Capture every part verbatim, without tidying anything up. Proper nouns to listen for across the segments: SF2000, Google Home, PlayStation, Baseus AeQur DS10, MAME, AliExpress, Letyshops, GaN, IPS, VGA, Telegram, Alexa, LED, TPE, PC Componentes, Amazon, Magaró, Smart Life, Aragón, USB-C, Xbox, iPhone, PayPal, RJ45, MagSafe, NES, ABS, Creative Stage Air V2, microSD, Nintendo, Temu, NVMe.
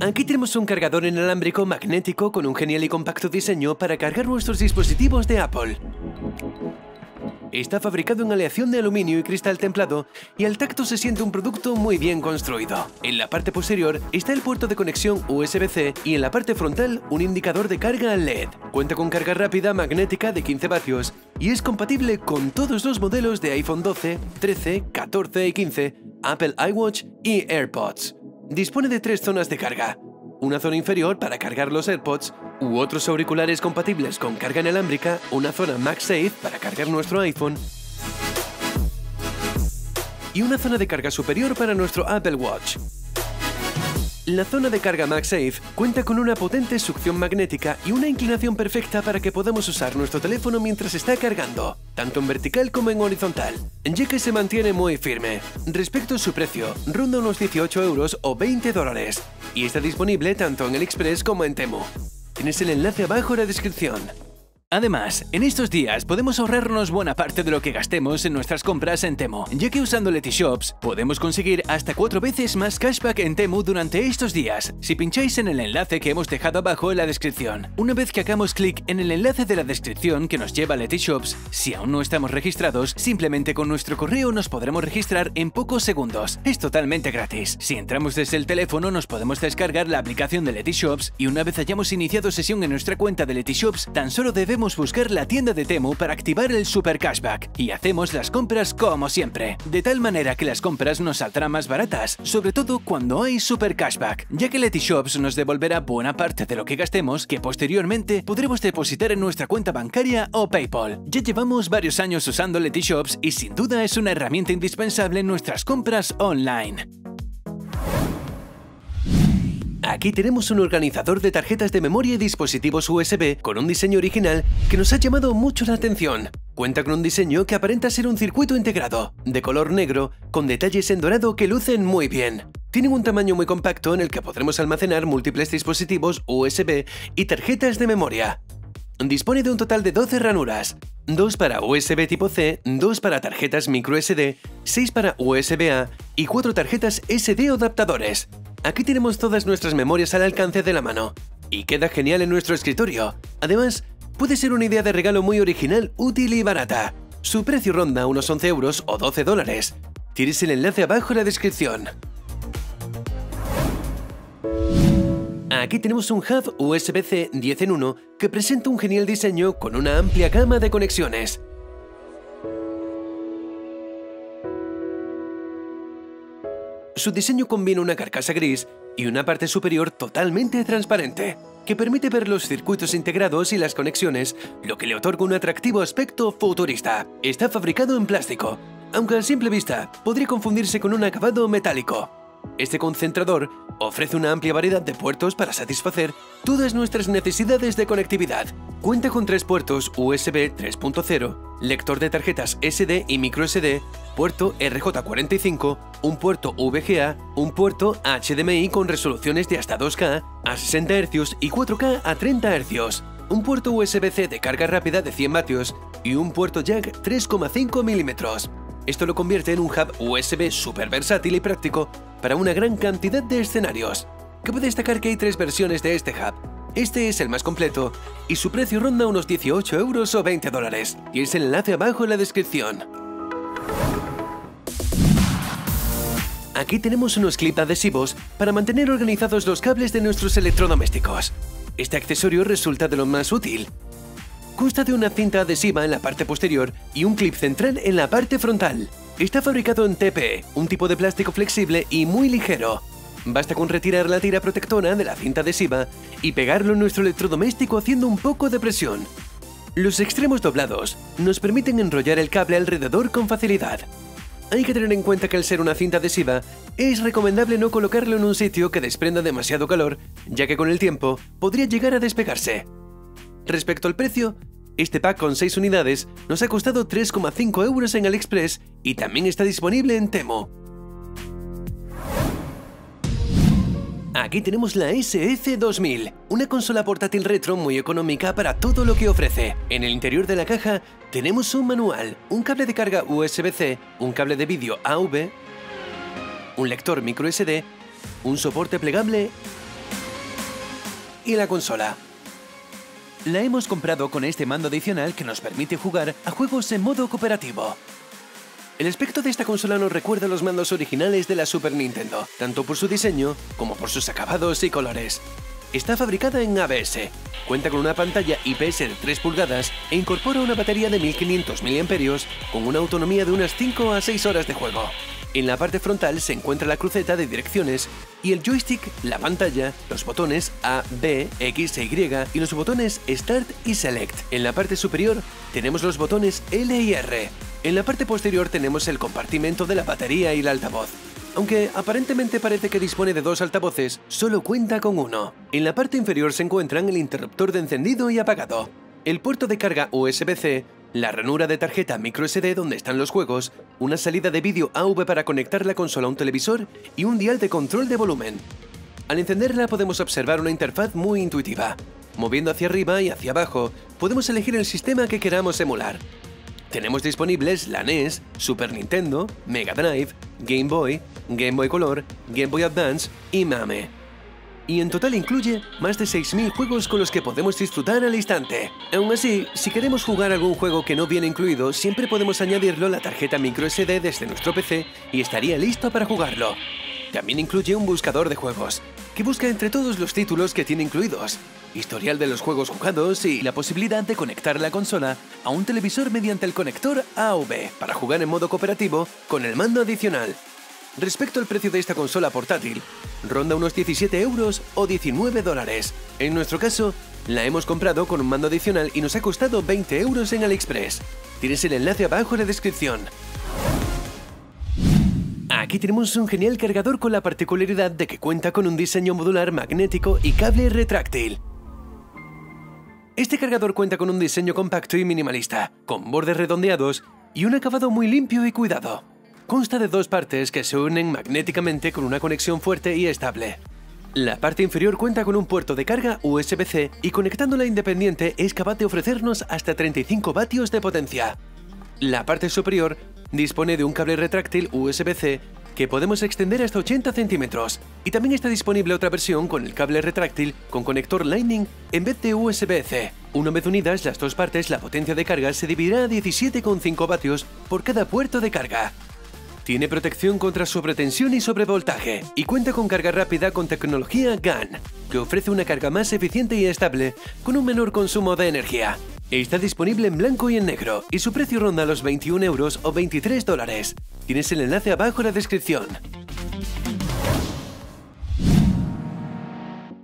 Aquí tenemos un cargador inalámbrico magnético con un genial y compacto diseño para cargar nuestros dispositivos de Apple. Está fabricado en aleación de aluminio y cristal templado y al tacto se siente un producto muy bien construido. En la parte posterior está el puerto de conexión U S B C y en la parte frontal un indicador de carga L E D. Cuenta con carga rápida magnética de quince vatios y es compatible con todos los modelos de iPhone doce, trece, catorce y quince, Apple iWatch y AirPods. Dispone de tres zonas de carga. Una zona inferior para cargar los AirPods u otros auriculares compatibles con carga inalámbrica, una zona MagSafe para cargar nuestro iPhone y una zona de carga superior para nuestro Apple Watch. La zona de carga MagSafe cuenta con una potente succión magnética y una inclinación perfecta para que podamos usar nuestro teléfono mientras está cargando, tanto en vertical como en horizontal, ya que se mantiene muy firme. Respecto a su precio, ronda unos dieciocho euros o veinte dólares. Y está disponible tanto en AliExpress como en Temu. Tienes el enlace abajo en la descripción. Además, en estos días podemos ahorrarnos buena parte de lo que gastemos en nuestras compras en Temu, ya que usando Letyshops podemos conseguir hasta cuatro veces más cashback en Temu durante estos días, si pincháis en el enlace que hemos dejado abajo en la descripción. Una vez que hagamos clic en el enlace de la descripción que nos lleva a Letyshops, si aún no estamos registrados, simplemente con nuestro correo nos podremos registrar en pocos segundos. Es totalmente gratis. Si entramos desde el teléfono nos podemos descargar la aplicación de Letyshops y una vez hayamos iniciado sesión en nuestra cuenta de Letyshops, tan solo debemos buscar la tienda de Temu para activar el super cashback y hacemos las compras como siempre, de tal manera que las compras nos saldrán más baratas, sobre todo cuando hay super cashback, ya que Letyshops nos devolverá buena parte de lo que gastemos que posteriormente podremos depositar en nuestra cuenta bancaria o PayPal. Ya llevamos varios años usando Letyshops y sin duda es una herramienta indispensable en nuestras compras online. Aquí tenemos un organizador de tarjetas de memoria y dispositivos U S B con un diseño original que nos ha llamado mucho la atención. Cuenta con un diseño que aparenta ser un circuito integrado, de color negro, con detalles en dorado que lucen muy bien. Tienen un tamaño muy compacto en el que podremos almacenar múltiples dispositivos U S B y tarjetas de memoria. Dispone de un total de doce ranuras, dos para U S B tipo C, dos para tarjetas microSD, seis para U S B A y cuatro tarjetas S D o adaptadores. Aquí tenemos todas nuestras memorias al alcance de la mano y queda genial en nuestro escritorio. Además, puede ser una idea de regalo muy original, útil y barata. Su precio ronda unos once euros o doce dólares. Tienes el enlace abajo en la descripción. Aquí tenemos un hub U S B C diez en uno que presenta un genial diseño con una amplia gama de conexiones. Su diseño combina una carcasa gris y una parte superior totalmente transparente, que permite ver los circuitos integrados y las conexiones, lo que le otorga un atractivo aspecto futurista. Está fabricado en plástico, aunque a simple vista podría confundirse con un acabado metálico. Este concentrador ofrece una amplia variedad de puertos para satisfacer todas nuestras necesidades de conectividad. Cuenta con tres puertos U S B tres punto cero, lector de tarjetas S D y microSD, puerto R J cuarenta y cinco, un puerto V G A, un puerto H D M I con resoluciones de hasta dos K a sesenta hercios y cuatro K a treinta hercios, un puerto U S B C de carga rápida de cien vatios y un puerto jack tres coma cinco milímetros. Esto lo convierte en un hub U S B súper versátil y práctico para una gran cantidad de escenarios. Cabe destacar que hay tres versiones de este hub. Este es el más completo y su precio ronda unos dieciocho euros o veinte dólares. Y es el enlace abajo en la descripción. Aquí tenemos unos clips adhesivos para mantener organizados los cables de nuestros electrodomésticos. Este accesorio resulta de lo más útil. Consta de una cinta adhesiva en la parte posterior y un clip central en la parte frontal. Está fabricado en T P E, un tipo de plástico flexible y muy ligero. Basta con retirar la tira protectora de la cinta adhesiva y pegarlo en nuestro electrodoméstico haciendo un poco de presión. Los extremos doblados nos permiten enrollar el cable alrededor con facilidad. Hay que tener en cuenta que al ser una cinta adhesiva, es recomendable no colocarlo en un sitio que desprenda demasiado calor, ya que con el tiempo podría llegar a despegarse. Respecto al precio, este pack con seis unidades nos ha costado tres coma cinco euros en AliExpress y también está disponible en Temu. Aquí tenemos la S F dos mil, una consola portátil retro muy económica para todo lo que ofrece. En el interior de la caja tenemos un manual, un cable de carga U S B C, un cable de vídeo A V, un lector microSD, un soporte plegable y la consola. La hemos comprado con este mando adicional que nos permite jugar a juegos en modo cooperativo. El aspecto de esta consola nos recuerda a los mandos originales de la Super Nintendo, tanto por su diseño como por sus acabados y colores. Está fabricada en A B S, cuenta con una pantalla I P S de tres pulgadas e incorpora una batería de mil quinientos miliamperios hora con una autonomía de unas cinco a seis horas de juego. En la parte frontal se encuentra la cruceta de direcciones y el joystick, la pantalla, los botones A, B, X e Y y los botones Start y Select. En la parte superior tenemos los botones L y R. En la parte posterior tenemos el compartimento de la batería y el altavoz. Aunque aparentemente parece que dispone de dos altavoces, solo cuenta con uno. En la parte inferior se encuentran el interruptor de encendido y apagado, el puerto de carga U S B C, la ranura de tarjeta microSD donde están los juegos, una salida de vídeo A V para conectar la consola a un televisor y un dial de control de volumen. Al encenderla podemos observar una interfaz muy intuitiva. Moviendo hacia arriba y hacia abajo, podemos elegir el sistema que queramos emular. Tenemos disponibles la N E S, Super Nintendo, Mega Drive, Game Boy, Game Boy Color, Game Boy Advance y MAME. Y en total incluye más de seis mil juegos con los que podemos disfrutar al instante. Aún así, si queremos jugar algún juego que no viene incluido, siempre podemos añadirlo a la tarjeta microSD desde nuestro P C y estaría listo para jugarlo. También incluye un buscador de juegos, que busca entre todos los títulos que tiene incluidos, historial de los juegos jugados y la posibilidad de conectar la consola a un televisor mediante el conector A V para jugar en modo cooperativo con el mando adicional. Respecto al precio de esta consola portátil, ronda unos diecisiete euros o diecinueve dólares. En nuestro caso, la hemos comprado con un mando adicional y nos ha costado veinte euros en AliExpress. Tienes el enlace abajo en la descripción. Aquí tenemos un genial cargador con la particularidad de que cuenta con un diseño modular magnético y cable retráctil. Este cargador cuenta con un diseño compacto y minimalista, con bordes redondeados y un acabado muy limpio y cuidado. Consta de dos partes que se unen magnéticamente con una conexión fuerte y estable. La parte inferior cuenta con un puerto de carga U S B C y conectándola independiente es capaz de ofrecernos hasta treinta y cinco vatios de potencia. La parte superior dispone de un cable retráctil U S B C que podemos extender hasta ochenta centímetros y también está disponible otra versión con el cable retráctil con conector Lightning en vez de U S B C. Una vez unidas las dos partes, la potencia de carga se dividirá a diecisiete coma cinco vatios por cada puerto de carga. Tiene protección contra sobretensión y sobrevoltaje y cuenta con carga rápida con tecnología GaN, que ofrece una carga más eficiente y estable con un menor consumo de energía. Está disponible en blanco y en negro y su precio ronda los veintiún euros o veintitrés dólares. Tienes el enlace abajo en la descripción.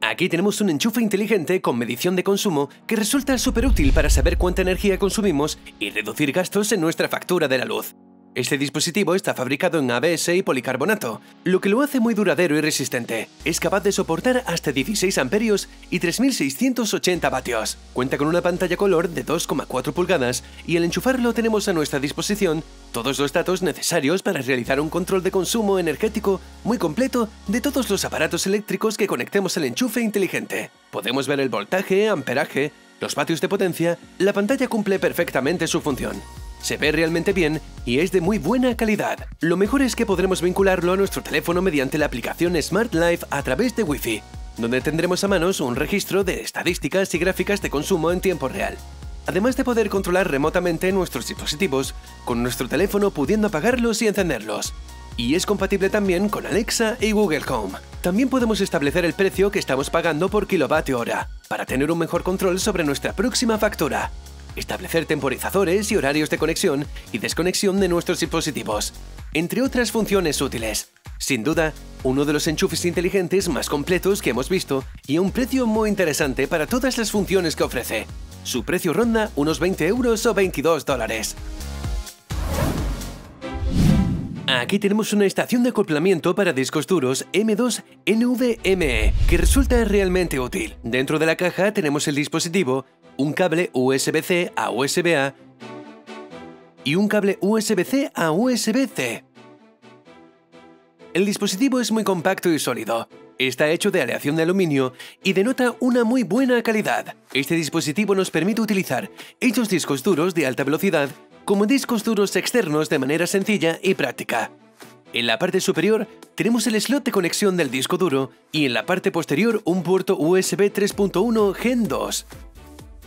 Aquí tenemos un enchufe inteligente con medición de consumo que resulta súper útil para saber cuánta energía consumimos y reducir gastos en nuestra factura de la luz. Este dispositivo está fabricado en A B S y policarbonato, lo que lo hace muy duradero y resistente. Es capaz de soportar hasta dieciséis amperios y tres mil seiscientos ochenta vatios. Cuenta con una pantalla color de dos coma cuatro pulgadas y al enchufarlo tenemos a nuestra disposición todos los datos necesarios para realizar un control de consumo energético muy completo de todos los aparatos eléctricos que conectemos al enchufe inteligente. Podemos ver el voltaje, amperaje, los vatios de potencia. La pantalla cumple perfectamente su función. Se ve realmente bien y es de muy buena calidad. Lo mejor es que podremos vincularlo a nuestro teléfono mediante la aplicación Smart Life a través de Wi-Fi, donde tendremos a mano un registro de estadísticas y gráficas de consumo en tiempo real. Además de poder controlar remotamente nuestros dispositivos, con nuestro teléfono pudiendo apagarlos y encenderlos. Y es compatible también con Alexa y Google Home. También podemos establecer el precio que estamos pagando por kilovatio hora, para tener un mejor control sobre nuestra próxima factura. Establecer temporizadores y horarios de conexión y desconexión de nuestros dispositivos, entre otras funciones útiles. Sin duda, uno de los enchufes inteligentes más completos que hemos visto y a un precio muy interesante para todas las funciones que ofrece. Su precio ronda unos veinte euros o veintidós dólares. Aquí tenemos una estación de acoplamiento para discos duros M dos N V M E que resulta realmente útil. Dentro de la caja tenemos el dispositivo, un cable U S B C a U S B A y un cable U S B C a U S B C. El dispositivo es muy compacto y sólido. Está hecho de aleación de aluminio y denota una muy buena calidad. Este dispositivo nos permite utilizar estos discos duros de alta velocidad como discos duros externos de manera sencilla y práctica. En la parte superior tenemos el slot de conexión del disco duro y en la parte posterior un puerto U S B tres punto uno Gen dos.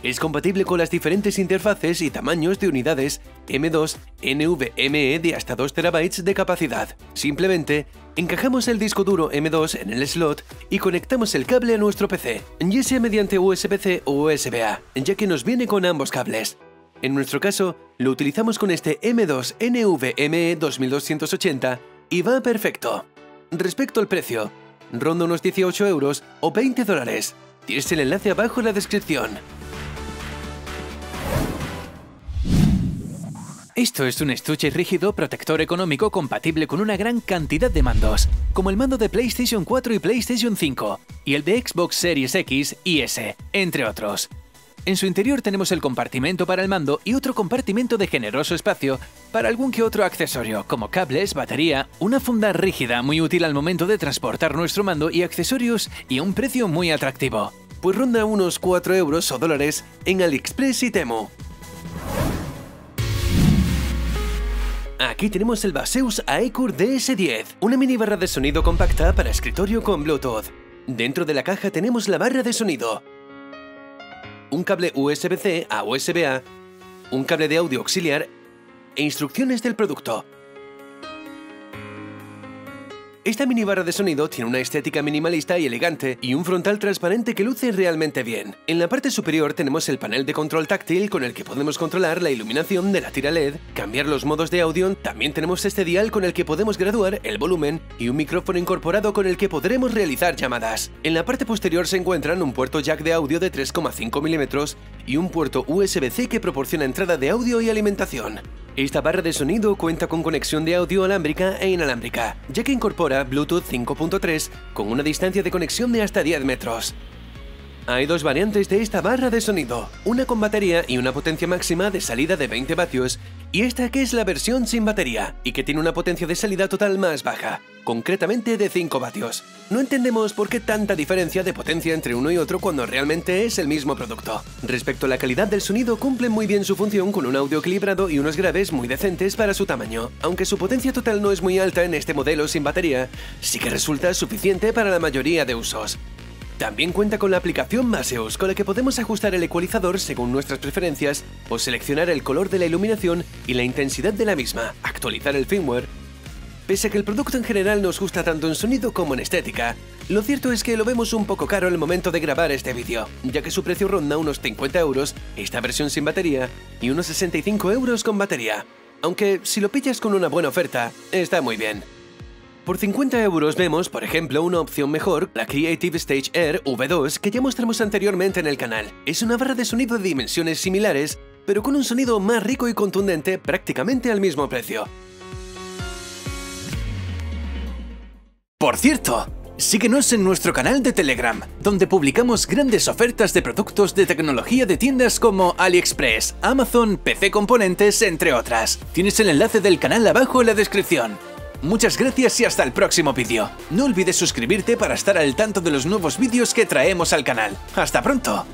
Es compatible con las diferentes interfaces y tamaños de unidades M dos N V M e de hasta dos terabytes de capacidad. Simplemente, encajamos el disco duro M dos en el slot y conectamos el cable a nuestro P C, ya sea mediante U S B C o U S B A, ya que nos viene con ambos cables. En nuestro caso, lo utilizamos con este M dos N V M e veintidós ochenta y va perfecto. Respecto al precio, ronda unos dieciocho euros o veinte dólares. Tienes el enlace abajo en la descripción. Esto es un estuche rígido protector económico compatible con una gran cantidad de mandos, como el mando de PlayStation cuatro y PlayStation cinco, y el de Xbox Series X y S, entre otros. En su interior tenemos el compartimento para el mando y otro compartimento de generoso espacio para algún que otro accesorio, como cables, batería, una funda rígida muy útil al momento de transportar nuestro mando y accesorios, y a un precio muy atractivo, pues ronda unos cuatro euros o dólares en AliExpress y Temu. Aquí tenemos el Baseus AeQur D S diez, una mini barra de sonido compacta para escritorio con Bluetooth. Dentro de la caja tenemos la barra de sonido, un cable U S B C a U S B A, un cable de audio auxiliar e instrucciones del producto. Esta mini barra de sonido tiene una estética minimalista y elegante y un frontal transparente que luce realmente bien. En la parte superior tenemos el panel de control táctil con el que podemos controlar la iluminación de la tira L E D, cambiar los modos de audio, también tenemos este dial con el que podemos graduar el volumen y un micrófono incorporado con el que podremos realizar llamadas. En la parte posterior se encuentran un puerto jack de audio de tres coma cinco milímetros y un puerto U S B C que proporciona entrada de audio y alimentación. Esta barra de sonido cuenta con conexión de audio alámbrica e inalámbrica, ya que incorpora Bluetooth cinco punto tres con una distancia de conexión de hasta diez metros. Hay dos variantes de esta barra de sonido, una con batería y una potencia máxima de salida de veinte vatios, y esta que es la versión sin batería, y que tiene una potencia de salida total más baja, concretamente de cinco vatios. No entendemos por qué tanta diferencia de potencia entre uno y otro cuando realmente es el mismo producto. Respecto a la calidad del sonido, cumple muy bien su función con un audio equilibrado y unos graves muy decentes para su tamaño. Aunque su potencia total no es muy alta en este modelo sin batería, sí que resulta suficiente para la mayoría de usos. También cuenta con la aplicación Baseus, con la que podemos ajustar el ecualizador según nuestras preferencias o seleccionar el color de la iluminación y la intensidad de la misma, actualizar el firmware. Pese a que el producto en general nos gusta tanto en sonido como en estética, lo cierto es que lo vemos un poco caro al momento de grabar este vídeo, ya que su precio ronda unos cincuenta euros esta versión sin batería y unos sesenta y cinco euros con batería, aunque si lo pillas con una buena oferta, está muy bien. Por cincuenta euros vemos, por ejemplo, una opción mejor, la Creative Stage Air V dos, que ya mostramos anteriormente en el canal. Es una barra de sonido de dimensiones similares, pero con un sonido más rico y contundente prácticamente al mismo precio. Por cierto, síguenos en nuestro canal de Telegram, donde publicamos grandes ofertas de productos de tecnología de tiendas como AliExpress, Amazon, P C Componentes, entre otras. Tienes el enlace del canal abajo en la descripción. Muchas gracias y hasta el próximo vídeo. No olvides suscribirte para estar al tanto de los nuevos vídeos que traemos al canal. ¡Hasta pronto!